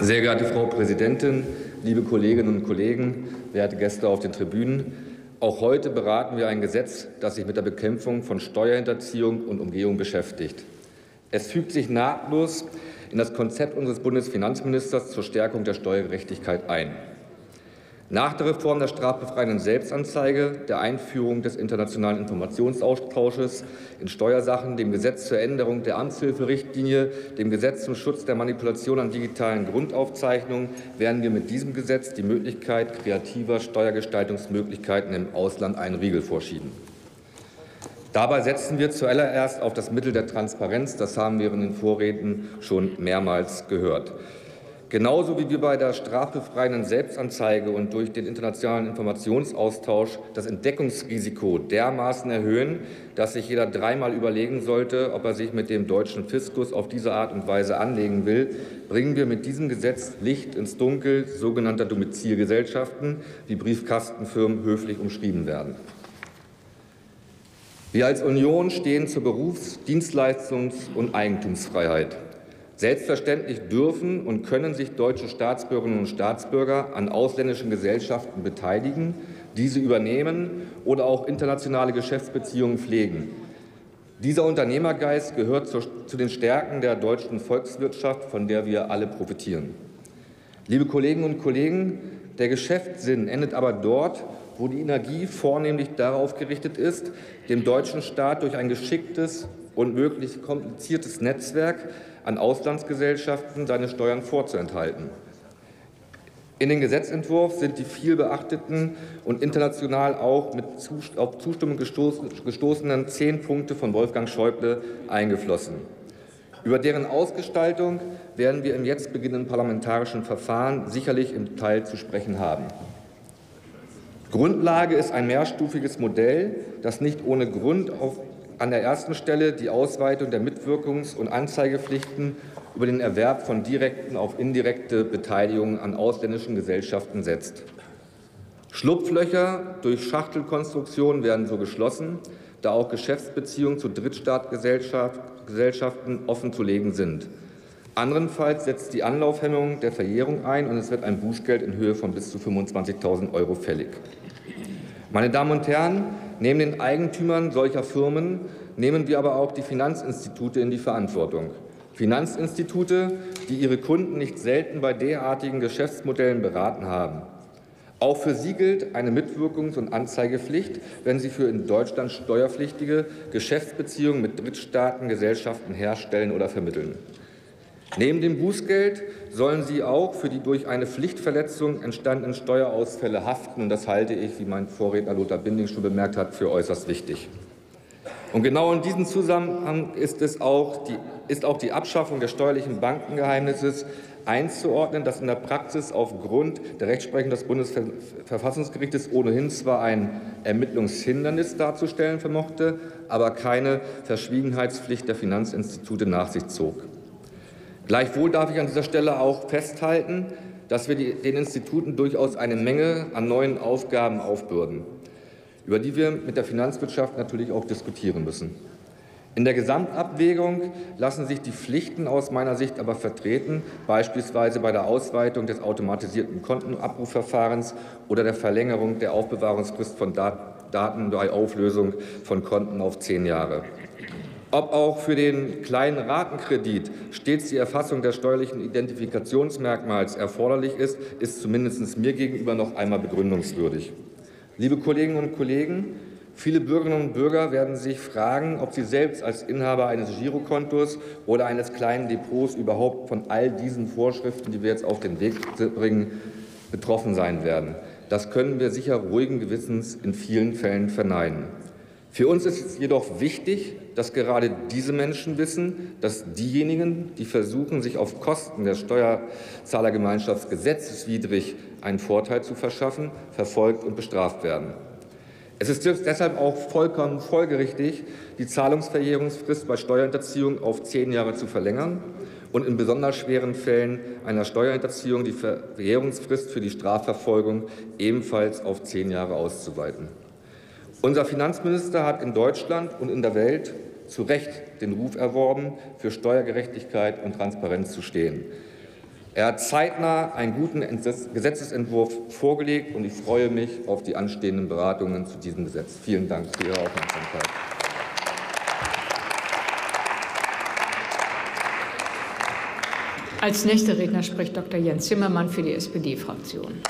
Sehr geehrte Frau Präsidentin, liebe Kolleginnen und Kollegen, werte Gäste auf den Tribünen! Auch heute beraten wir ein Gesetz, das sich mit der Bekämpfung von Steuerhinterziehung und Umgehung beschäftigt. Es fügt sich nahtlos in das Konzept unseres Bundesfinanzministers zur Stärkung der Steuergerechtigkeit ein. Nach der Reform der strafbefreienden Selbstanzeige, der Einführung des internationalen Informationsaustausches in Steuersachen, dem Gesetz zur Änderung der Amtshilferichtlinie, dem Gesetz zum Schutz der Manipulation an digitalen Grundaufzeichnungen werden wir mit diesem Gesetz die Möglichkeit kreativer Steuergestaltungsmöglichkeiten im Ausland einen Riegel vorschieben. Dabei setzen wir zuallererst auf das Mittel der Transparenz. Das haben wir in den Vorreden schon mehrmals gehört. Genauso wie wir bei der strafbefreienden Selbstanzeige und durch den internationalen Informationsaustausch das Entdeckungsrisiko dermaßen erhöhen, dass sich jeder dreimal überlegen sollte, ob er sich mit dem deutschen Fiskus auf diese Art und Weise anlegen will, bringen wir mit diesem Gesetz Licht ins Dunkel sogenannter Domizilgesellschaften, wie Briefkastenfirmen höflich umschrieben werden. Wir als Union stehen zur Berufs-, Dienstleistungs- und Eigentumsfreiheit. Selbstverständlich dürfen und können sich deutsche Staatsbürgerinnen und Staatsbürger an ausländischen Gesellschaften beteiligen, diese übernehmen oder auch internationale Geschäftsbeziehungen pflegen. Dieser Unternehmergeist gehört zu den Stärken der deutschen Volkswirtschaft, von der wir alle profitieren. Liebe Kolleginnen und Kollegen, der Geschäftssinn endet aber dort, wo die Energie vornehmlich darauf gerichtet ist, dem deutschen Staat durch ein geschicktes und möglichst kompliziertes Netzwerk an Auslandsgesellschaften seine Steuern vorzuenthalten. In den Gesetzentwurf sind die viel beachteten und international auch mit auf Zustimmung gestoßenen 10 Punkte von Wolfgang Schäuble eingeflossen. Über deren Ausgestaltung werden wir im jetzt beginnenden parlamentarischen Verfahren sicherlich im Detail zu sprechen haben. Grundlage ist ein mehrstufiges Modell, das nicht ohne Grund auf an der ersten Stelle die Ausweitung der Mitwirkungs- und Anzeigepflichten über den Erwerb von direkten auf indirekte Beteiligungen an ausländischen Gesellschaften setzt. Schlupflöcher durch Schachtelkonstruktionen werden so geschlossen, da auch Geschäftsbeziehungen zu Drittstaatgesellschaften offen zu legen sind. Anderenfalls setzt die Anlaufhemmung der Verjährung ein und es wird ein Bußgeld in Höhe von bis zu 25.000 € fällig. Meine Damen und Herren, neben den Eigentümern solcher Firmen nehmen wir aber auch die Finanzinstitute in die Verantwortung. Finanzinstitute, die ihre Kunden nicht selten bei derartigen Geschäftsmodellen beraten haben. Auch für sie gilt eine Mitwirkungs- und Anzeigepflicht, wenn sie für in Deutschland steuerpflichtige Geschäftsbeziehungen mit Drittstaatengesellschaften herstellen oder vermitteln. Neben dem Bußgeld sollen sie auch für die durch eine Pflichtverletzung entstandenen Steuerausfälle haften. Und das halte ich, wie mein Vorredner Lothar Binding schon bemerkt hat, für äußerst wichtig. Und genau in diesem Zusammenhang ist auch die Abschaffung des steuerlichen Bankengeheimnisses einzuordnen, das in der Praxis aufgrund der Rechtsprechung des Bundesverfassungsgerichtes ohnehin zwar ein Ermittlungshindernis darzustellen vermochte, aber keine Verschwiegenheitspflicht der Finanzinstitute nach sich zog. Gleichwohl darf ich an dieser Stelle auch festhalten, dass wir den Instituten durchaus eine Menge an neuen Aufgaben aufbürden, über die wir mit der Finanzwirtschaft natürlich auch diskutieren müssen. In der Gesamtabwägung lassen sich die Pflichten aus meiner Sicht aber vertreten, beispielsweise bei der Ausweitung des automatisierten Kontenabrufverfahrens oder der Verlängerung der Aufbewahrungsfrist von Daten bei Auflösung von Konten auf 10 Jahre. Ob auch für den kleinen Ratenkredit stets die Erfassung des steuerlichen Identifikationsmerkmals erforderlich ist, ist zumindest mir gegenüber noch einmal begründungswürdig. Liebe Kolleginnen und Kollegen, viele Bürgerinnen und Bürger werden sich fragen, ob sie selbst als Inhaber eines Girokontos oder eines kleinen Depots überhaupt von all diesen Vorschriften, die wir jetzt auf den Weg bringen, betroffen sein werden. Das können wir sicher ruhigen Gewissens in vielen Fällen verneinen. Für uns ist es jedoch wichtig, dass gerade diese Menschen wissen, dass diejenigen, die versuchen, sich auf Kosten der Steuerzahlergemeinschaft gesetzeswidrig einen Vorteil zu verschaffen, verfolgt und bestraft werden. Es ist deshalb auch vollkommen folgerichtig, die Zahlungsverjährungsfrist bei Steuerhinterziehung auf 10 Jahre zu verlängern und in besonders schweren Fällen einer Steuerhinterziehung die Verjährungsfrist für die Strafverfolgung ebenfalls auf 10 Jahre auszuweiten. Unser Finanzminister hat in Deutschland und in der Welt zu Recht den Ruf erworben, für Steuergerechtigkeit und Transparenz zu stehen. Er hat zeitnah einen guten Gesetzesentwurf vorgelegt, und ich freue mich auf die anstehenden Beratungen zu diesem Gesetz. Vielen Dank für Ihre Aufmerksamkeit. Als nächster Redner spricht Dr. Jens Zimmermann für die SPD-Fraktion.